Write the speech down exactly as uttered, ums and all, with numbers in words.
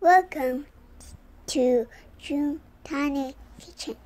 Welcome to June Tiny Kitchen.